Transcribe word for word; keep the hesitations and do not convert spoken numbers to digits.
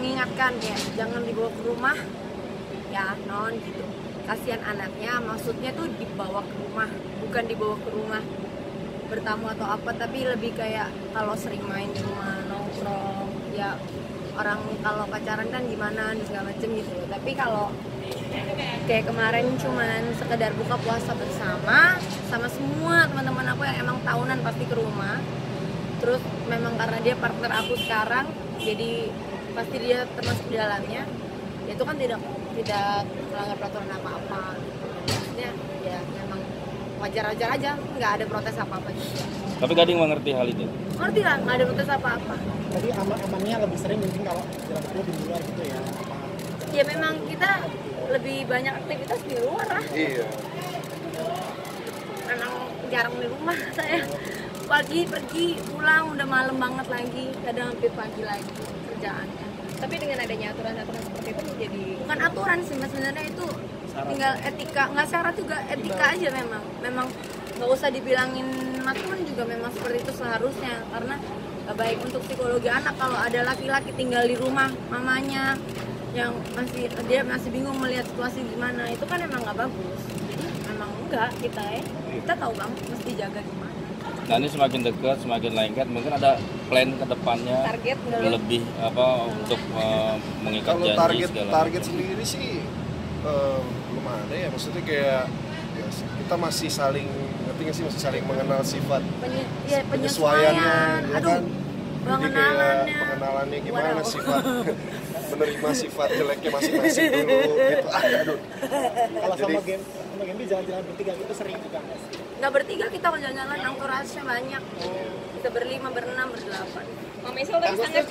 mengingatkan ya, jangan dibawa ke rumah ya non gitu, kasihan anaknya. Maksudnya tuh dibawa ke rumah, bukan dibawa ke rumah bertamu atau apa, tapi lebih kayak kalau sering main di rumah nongkrong ya, orang kalau pacaran kan gimana segala macem gitu loh. Tapi kalau kayak kemarin cuman sekedar buka puasa bersama sama semua teman-teman aku yang emang tahunan pasti ke rumah. Terus memang karena dia partner aku sekarang, jadi pasti dia termasuk di dalamnya. Itu kan tidak tidak melanggar peraturan apa-apa gitu. Maksudnya ya memang wajar-wajar aja, nggak ada protes apa-apa juga. Tapi Gading mengerti hal itu? Ngerti lah, nggak ada protes apa-apa. Jadi aman-amannya lebih sering mungkin kalau jalan dulu di luar gitu ya? Apa? Ya memang kita lebih banyak aktivitas di luar lah. Iya. Memang jarang di rumah saya. Pagi pergi, pulang udah malam banget lagi, kadang hampir pagi lagi kerjaannya. Tapi dengan adanya aturan-aturan seperti itu menjadi... Bukan aturan sih, sebenarnya itu syarat. Tinggal etika, nggak syarat juga, etika aja memang. Memang nggak usah dibilangin matuan juga, memang seperti itu seharusnya. Karena nggak baik untuk psikologi anak kalau ada laki-laki tinggal di rumah mamanya yang masih dia masih bingung melihat situasi gimana, itu kan emang nggak bagus. Jadi memang enggak, kita ya, kita tahu banget mesti jaga gimana. Nah ini semakin dekat, semakin lengket, mungkin ada plan ke depannya lebih apa untuk uh, mengikat kalau janji target, segala target macam. Sendiri sih uh, belum ada ya, maksudnya kayak ya, kita masih saling ngerti nggak sih, masih saling mengenal sifat Penye, ya, penyesuaiannya, penyesuaian. Aduh, kan? Jadi kayak pengenalannya gimana wow. Sifat menerima sifat jeleknya masing-masing dulu gitu. Ah, aduh. Kalau sama game sama game jalan-jalan bertiga gitu sering juga nggak sih? Nggak bertiga, kita jalan-jalan, angkurasnya banyak. Kita berlima, berenam, berdelapan. Mami Sol tadi sangat